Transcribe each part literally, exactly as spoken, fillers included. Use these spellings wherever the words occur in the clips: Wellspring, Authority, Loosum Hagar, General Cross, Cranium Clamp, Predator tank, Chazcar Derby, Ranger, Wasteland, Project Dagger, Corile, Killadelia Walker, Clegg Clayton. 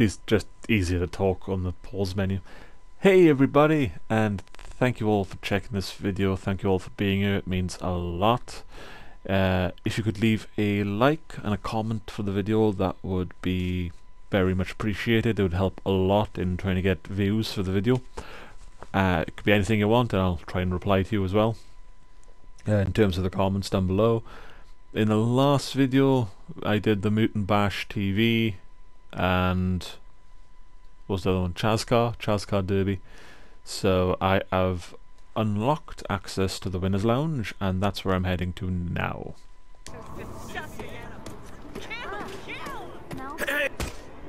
It's just easier to talk on the pause menu. Hey everybody, and thank you all for checking this video. Thank you all for being here. It means a lot. Uh, if you could leave a like and a comment for the video, that would be very much appreciated. It would help a lot in trying to get views for the video. Uh, it could be anything you want, and I'll try and reply to you as well. Uh, in terms of the comments down below, in the last video I did the Mutant Bash T V and what's the other one? Chazcar? Chazcar Derby. So I have unlocked access to the Winner's Lounge, and that's where I'm heading to now.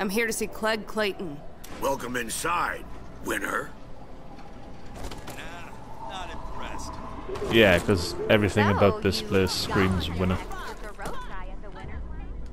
I'm here to see Clegg Clayton. Welcome inside, winner. Nah, not impressed. Yeah, because everything so about this place screams winner.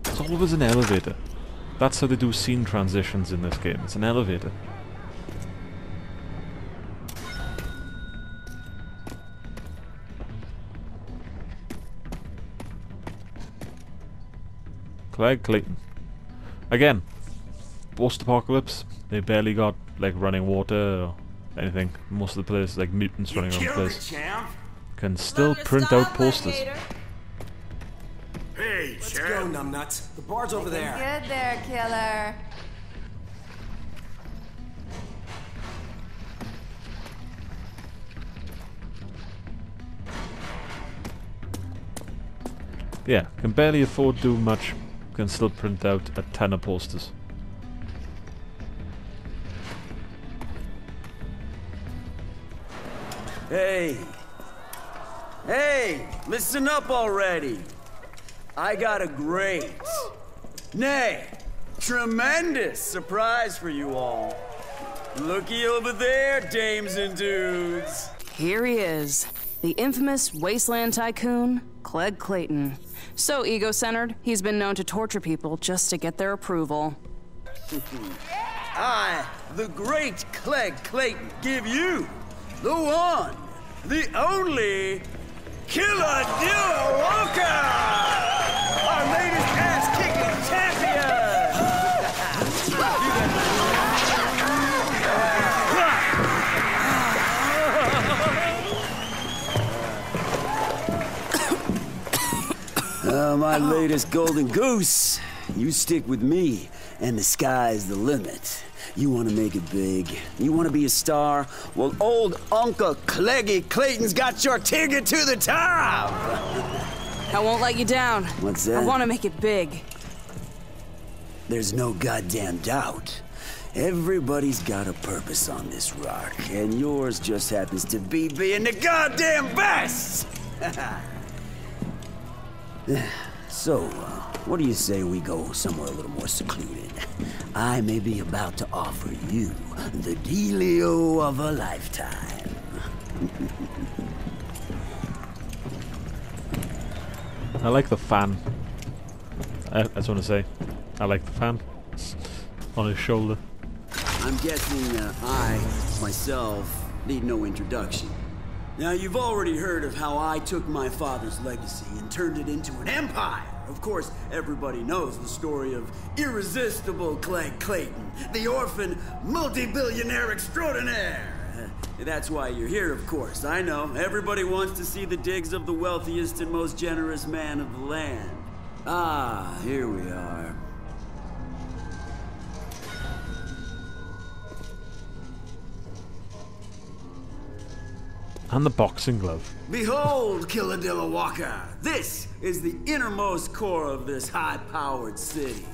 It's always an elevator. That's how they do scene transitions in this game. It's an elevator. Clegg Clayton. Again, post-apocalypse, they barely got like running water or anything. Most of the places, like mutants running around the place, can still print out posters. Hey, let's champ. Go, numbnuts. The bar's over there. Good there, killer. Yeah, can barely afford to do much, can still print out a ton of posters. Hey! Hey! Listen up already! I got a great, nay, tremendous surprise for you all. Looky over there, dames and dudes. Here he is, the infamous Wasteland tycoon, Clegg Clayton. So ego-centered, he's been known to torture people just to get their approval. I, the great Clegg Clayton, give you the one, the only, Killadelia Walker! Our latest ass-kicking champion! uh, my latest golden goose. You stick with me, and the sky's the limit. You want to make it big. You want to be a star. Well, old Uncle Cleggy Clayton's got your ticket to the top! I won't let you down. What's that? I want to make it big. There's no goddamn doubt. Everybody's got a purpose on this rock, and yours just happens to be being the goddamn best! So, uh, what do you say we go somewhere a little more secluded? I may be about to offer you the dealio of a lifetime. I like the fan. I, I just want to say, I like the fan on his shoulder. I'm guessing uh, I, myself, need no introduction. Now, you've already heard of how I took my father's legacy and turned it into an empire. Of course, everybody knows the story of irresistible Clegg Clayton, the orphan multi-billionaire extraordinaire. That's why you're here, of course. I know. Everybody wants to see the digs of the wealthiest and most generous man of the land. Ah, here we are. And the boxing glove. Behold, Killadelia Walker! This is the innermost core of this high-powered city.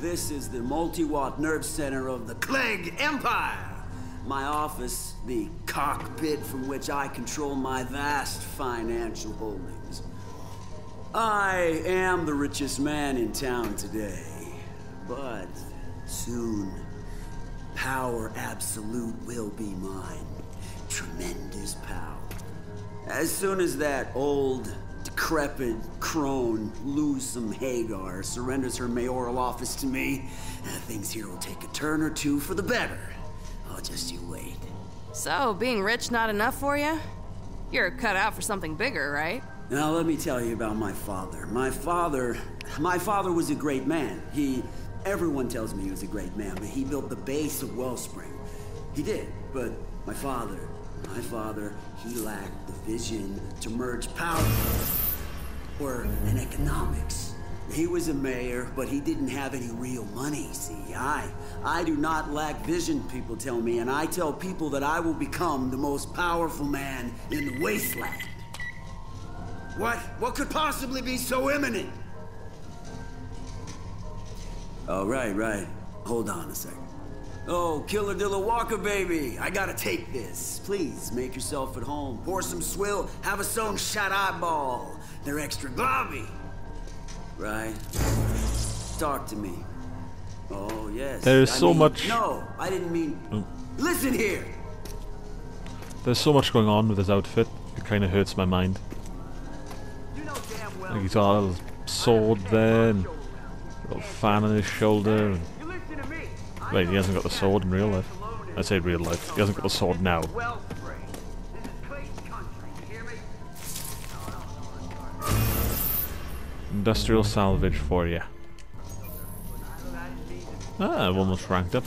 This is the multi-watt nerve center of the Clegg Empire. My office, the cockpit from which I control my vast financial holdings. I am the richest man in town today, but soon, power absolute will be mine. Tremendous power. As soon as that old, decrepit crone, Loosum Hagar, surrenders her mayoral office to me, things here will take a turn or two for the better. Just you wait. So, being rich not enough for you? You're cut out for something bigger, right? Now let me tell you about my father. My father, my father was a great man. He, everyone tells me he was a great man, but he built the base of Wellspring. He did, but my father, my father, he lacked the vision to merge power or an economics. He was a mayor, but he didn't have any real money, see? I, I do not lack vision, people tell me, and I tell people that I will become the most powerful man in the Wasteland. What? What could possibly be so imminent? Oh, right, right. Hold on a second. Oh, Killadelia Walker, baby! I gotta take this. Please, make yourself at home. Pour some swill, have a sewn shot eyeball. They're extra globby. Right. Talk to me. Oh, yes. There's I so mean, much... No, I didn't mean... Mm. Listen here! There's so much going on with his outfit. It kinda hurts my mind. You know damn well like he's got a little sword there, and a little fan on his shoulder, and... Wait, he hasn't got the sword in real life. I say real life. He hasn't got the sword now. Industrial salvage for you. Ah, I've almost ranked up.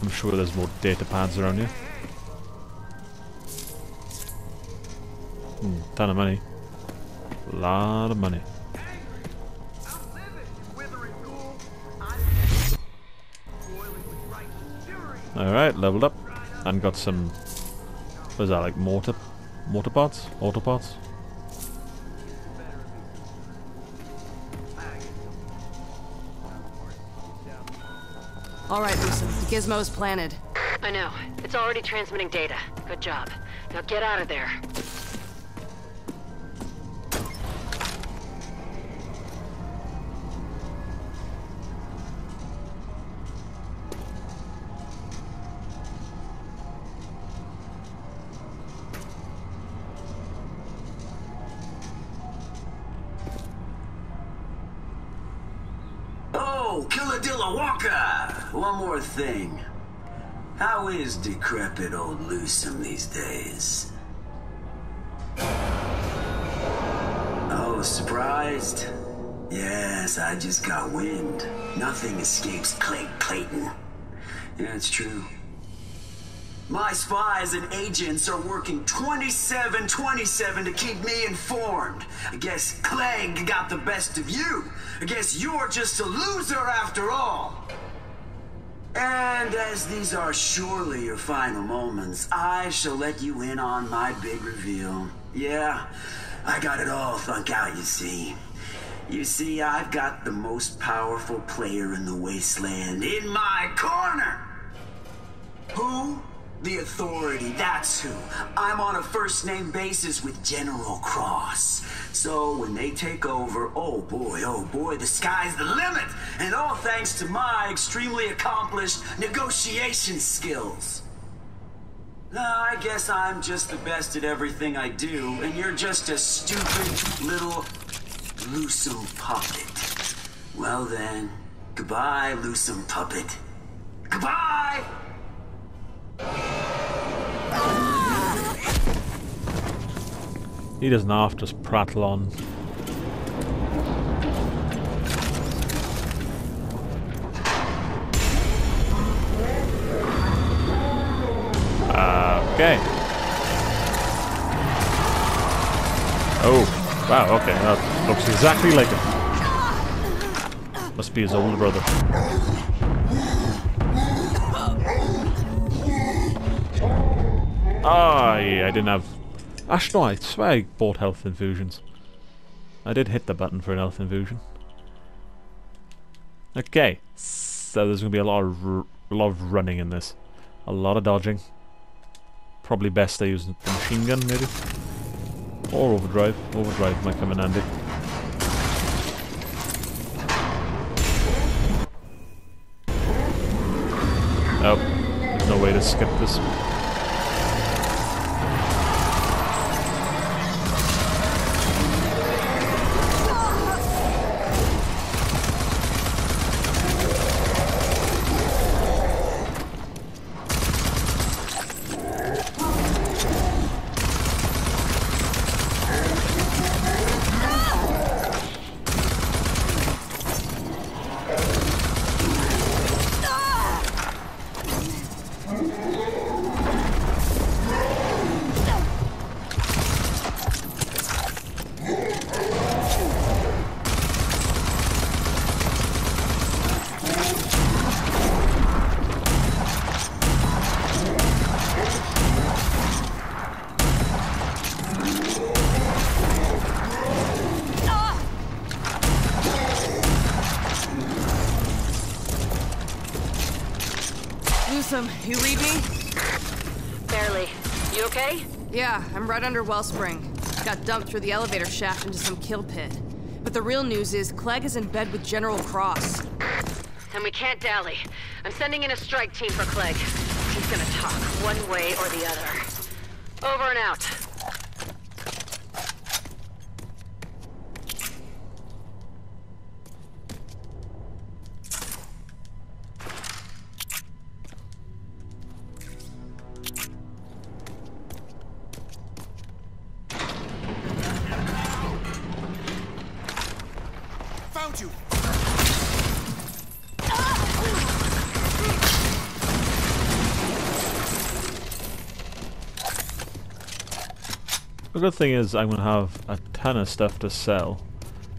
I'm sure there's more data pads around here. Hmm, ton of money. A lot of money. Alright, leveled up and got some, what is that, like mortar, mortar parts? Auto parts? Alright, Lucy, the gizmo's planted. I know. It's already transmitting data. Good job. Now get out of there. Killadelia Walker! One more thing. How is decrepit old Loosum these days? Oh, surprised? Yes, I just got wind. Nothing escapes Clegg Clayton. Yeah, it's true. My spies and agents are working twenty-seven twenty-seven to keep me informed. I guess Clegg got the best of you. I guess you're just a loser after all. And as these are surely your final moments, I shall let you in on my big reveal. Yeah, I got it all thunk out, you see. You see, I've got the most powerful player in the Wasteland in my corner. Who? The Authority, that's who. I'm on a first-name basis with General Cross. So when they take over, oh boy, oh boy, the sky's the limit! And all thanks to my extremely accomplished negotiation skills. Now, I guess I'm just the best at everything I do, and you're just a stupid little Loosum puppet. Well then, goodbye, Loosum puppet. Goodbye! He doesn't have to just prattle on. Okay. Oh, wow, okay, that looks exactly like it. Must be his older brother. Ah, oh, yeah, I didn't have... Actually, no, I swear I bought health infusions. I did hit the button for an health infusion. Okay, so there's going to be a lot of r a lot of running in this. A lot of dodging. Probably best I use the machine gun, maybe. Or overdrive. Overdrive might come in handy. Oh, there's no way to skip this. Loosum, you read me? Barely. You okay? Yeah, I'm right under Wellspring. Got dumped through the elevator shaft into some kill pit. But the real news is Clegg is in bed with General Cross. And we can't dally. I'm sending in a strike team for Clegg. He's gonna talk one way or the other. Over and out. The good thing is I'm going to have a ton of stuff to sell,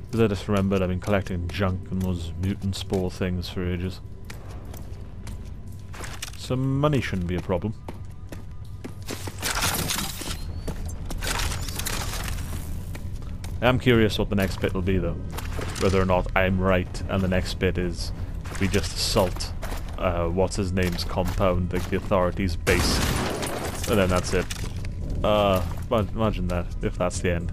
because I just remembered I've been collecting junk and those mutant spore things for ages. So money shouldn't be a problem. I am curious what the next bit will be though, whether or not I'm right and the next bit is we just assault uh, what's his name's compound, like the Authority's base, and then that's it. Uh, imagine that, if that's the end.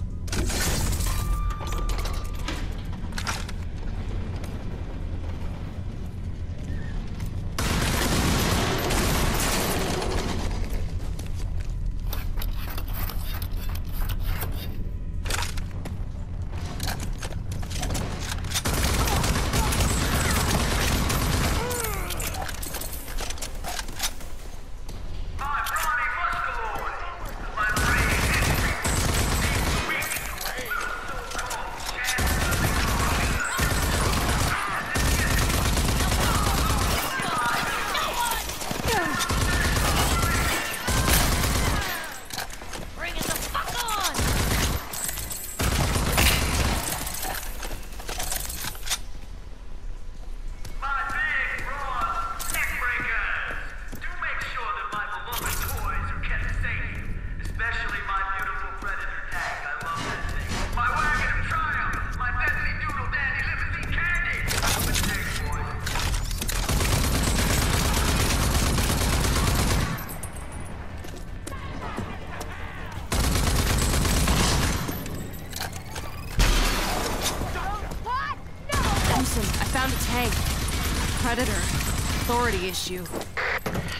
Predator. Authority issue.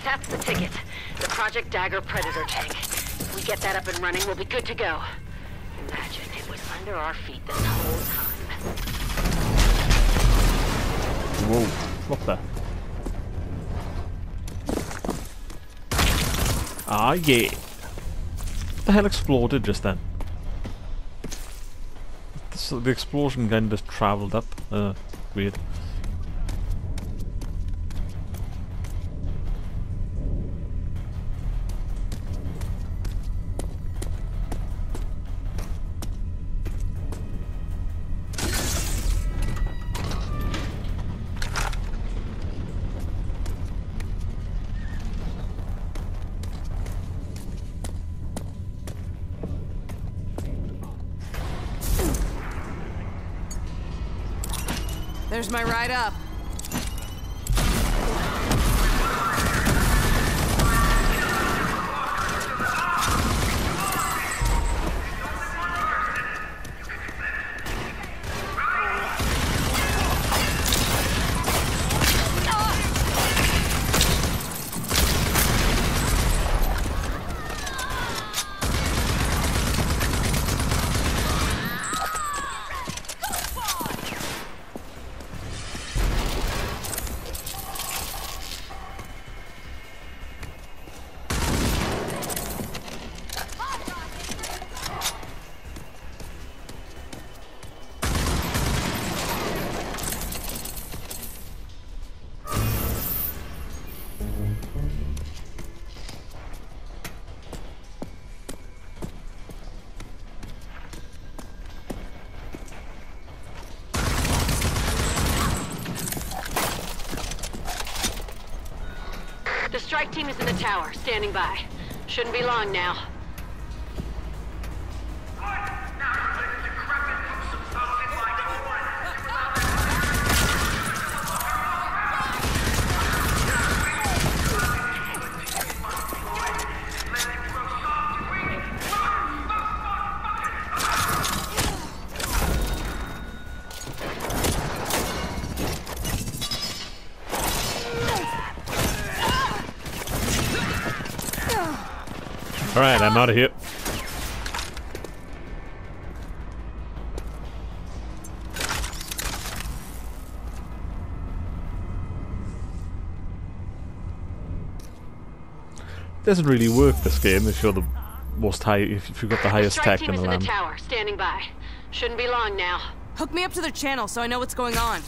That's the ticket. The Project Dagger Predator tank. If we get that up and running, we'll be good to go. Imagine it was under our feet this whole time. Whoa. What the? Ah, yeah. What the hell exploded just then? This, the explosion kind of traveled up. Uh, weird. There's my ride up. Strike team is in the tower, standing by. Shouldn't be long now. Alright, I'm out of here. Doesn't really work this game if you're the most high if you've got the highest tech in the land. The tower, standing by. Shouldn't be long now. Hook me up to their channel so I know what's going on.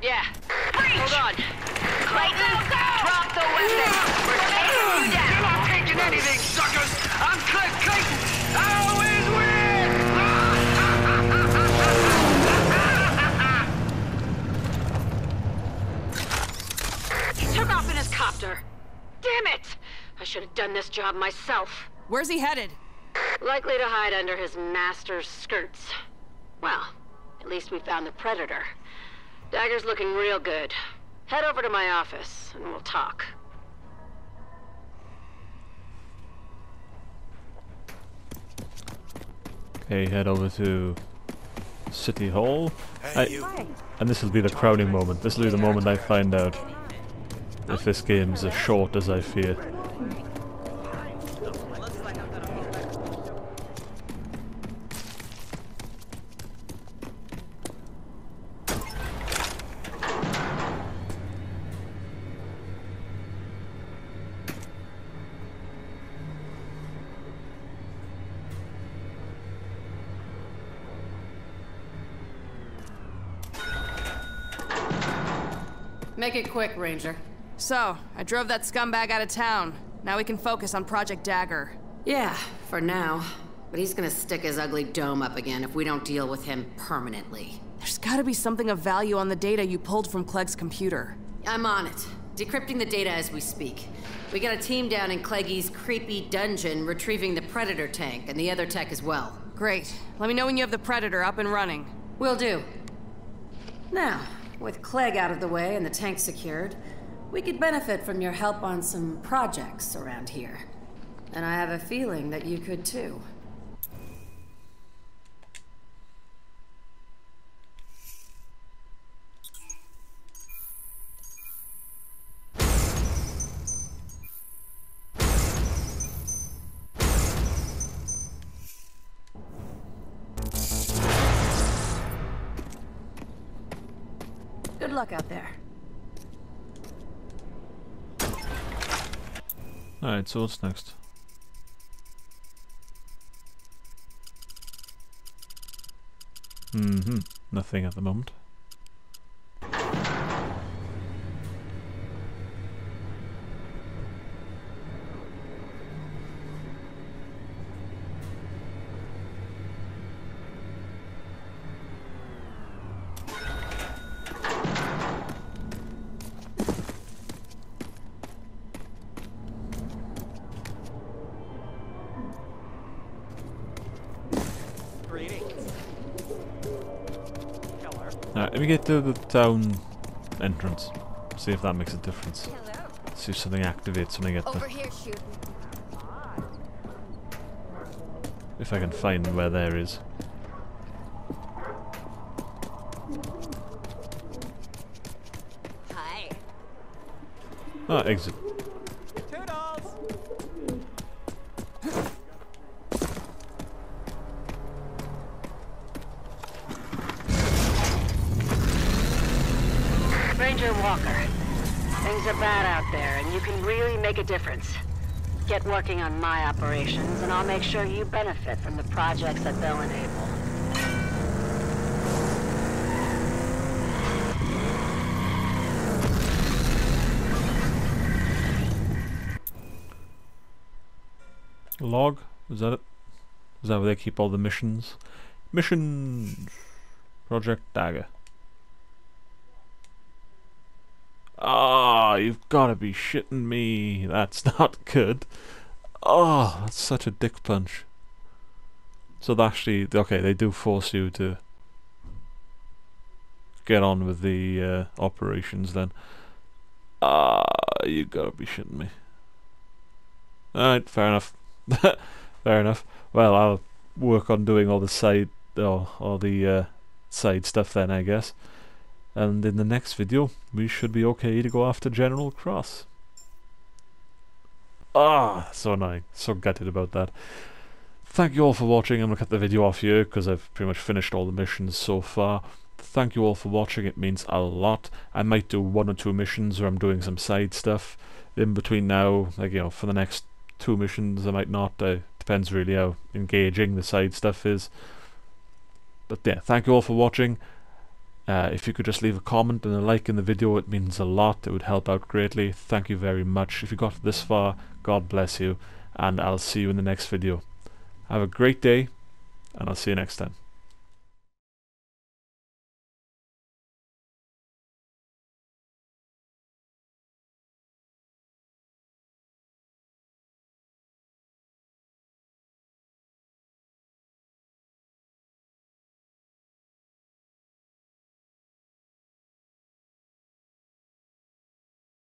Yeah. Preach. Hold on. Clayton, go, go. Drop the weapon. Yeah. We're taking you down. You're not taking anything, suckers. I'm Clegg Clayton. I always win. He took off in his copter. Damn it! I should have done this job myself. Where's he headed? Likely to hide under his master's skirts. Well, at least we found the Predator. Dagger's looking real good. Head over to my office, and we'll talk. Okay, head over to City Hall. Hey, I, and this will be the crowning moment. This will be the moment I find out if this game's as short as I fear. Make it quick, Ranger. So, I drove that scumbag out of town. Now we can focus on Project Dagger. Yeah, for now. But he's gonna stick his ugly dome up again if we don't deal with him permanently. There's gotta be something of value on the data you pulled from Clegg's computer. I'm on it. Decrypting the data as we speak. We got a team down in Clegg's creepy dungeon retrieving the Predator tank and the other tech as well. Great. Let me know when you have the Predator up and running. Will do. Now, with Clegg out of the way and the tank secured, we could benefit from your help on some projects around here. And I have a feeling that you could too. Good luck out there. Alright, so what's next? Mm-hmm. Nothing at the moment. Alright, let me get to the town entrance. See if that makes a difference. Hello. See if something activates something at the... Over here, shooting. If I can find where there is. Hi. Ah, exit. Walker, things are bad out there, and you can really make a difference. Get working on my operations, and I'll make sure you benefit from the projects that they'll enable. Log? Is that it? Is that where they keep all the missions? Missions! Project Dagger. Ah, oh, you've got to be shitting me. That's not good. Oh, that's such a dick punch. So they actually, okay, they do force you to get on with the uh, operations then. Ah, oh, you've got to be shitting me. Alright, fair enough. Fair enough. Well, I'll work on doing all the side, or, or the uh, side stuff then, I guess. And in the next video, we should be okay to go after General Cross. Ah, so annoying. So gutted about that. Thank you all for watching. I'm going to cut the video off here because I've pretty much finished all the missions so far. Thank you all for watching. It means a lot. I might do one or two missions where I'm doing some side stuff in between now. Like, you know, for the next two missions I might not. Uh, depends really how engaging the side stuff is. But yeah, thank you all for watching. Uh, if you could just leave a comment and a like in the video, it means a lot. It would help out greatly. Thank you very much. If you got this far, God bless you, and I'll see you in the next video. Have a great day, and I'll see you next time.